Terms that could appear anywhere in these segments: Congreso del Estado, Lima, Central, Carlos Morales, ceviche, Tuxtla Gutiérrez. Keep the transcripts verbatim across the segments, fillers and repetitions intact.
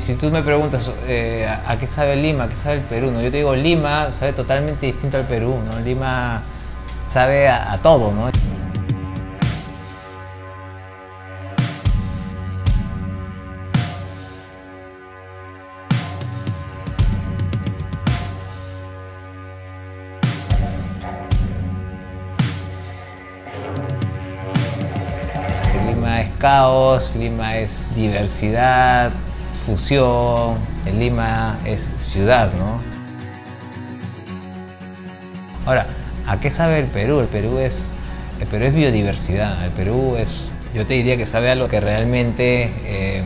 Si tú me preguntas eh, a qué sabe Lima, a qué sabe el Perú, ¿no? Yo te digo, Lima sabe totalmente distinto al Perú, ¿no? Lima sabe a, a todo, ¿no? Lima es caos, Lima es diversidad, fusión, en Lima es ciudad, ¿no? Ahora, ¿a qué sabe el Perú? El Perú es, el Perú es biodiversidad, el Perú es, yo te diría que sabe a lo que realmente eh,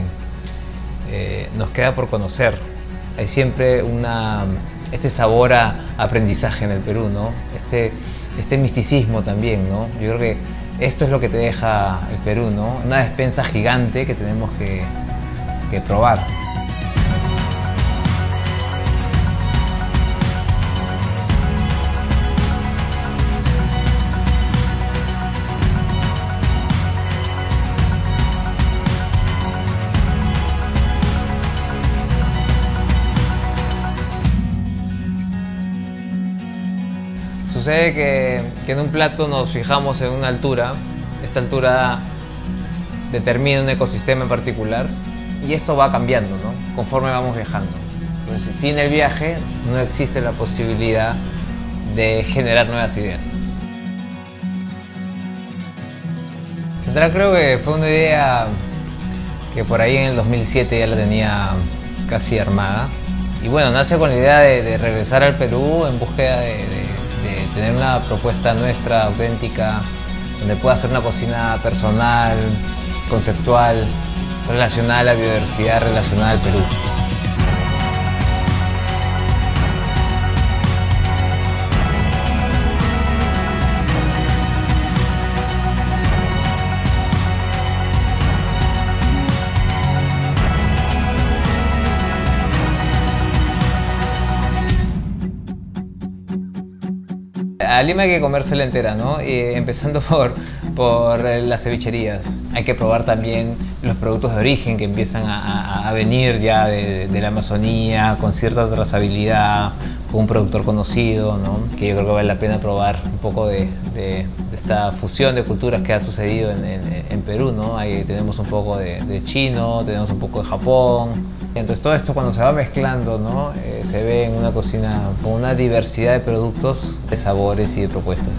eh, nos queda por conocer. Hay siempre una, este sabor a aprendizaje en el Perú, ¿no? Este, este misticismo también, ¿no? Yo creo que esto es lo que te deja el Perú, ¿no? Una despensa gigante que tenemos que que probar. Sucede que, que en un plato nos fijamos en una altura, esta altura determina un ecosistema en particular. Y esto va cambiando, ¿no? Conforme vamos viajando. Entonces, sin el viaje no existe la posibilidad de generar nuevas ideas. Central creo que fue una idea que por ahí en el dos mil siete ya la tenía casi armada. Y bueno, nace con la idea de, de regresar al Perú en búsqueda de, de, de tener una propuesta nuestra, auténtica, donde pueda hacer una cocina personal, conceptual, relacionada a la biodiversidad, relacionada al Perú. A Lima hay que comérsela entera, ¿no? Eh, empezando por, por las cevicherías. Hay que probar también los productos de origen que empiezan a, a, a venir ya de, de la Amazonía, con cierta trazabilidad, con un productor conocido, ¿no? Que yo creo que vale la pena probar un poco de, de, de esta fusión de culturas que ha sucedido en, en, en Perú, ¿no? Ahí tenemos un poco de, de chino, tenemos un poco de Japón. Entonces todo esto cuando se va mezclando, ¿no? Eh, se ve en una cocina con una diversidad de productos, de sabores y de propuestas.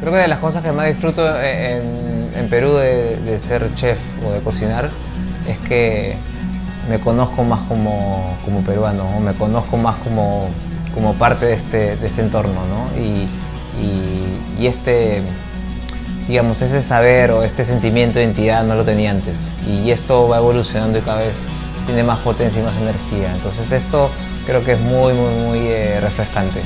Creo que de las cosas que más disfruto en, en Perú de, de ser chef o de cocinar es que me conozco más como, como peruano, o me conozco más como, como parte de este, de este entorno, ¿no? Y, y, y este, digamos, ese saber o este sentimiento de identidad no lo tenía antes. Y esto va evolucionando y cada vez tiene más potencia y más energía. Entonces esto creo que es muy, muy, muy eh, refrescante.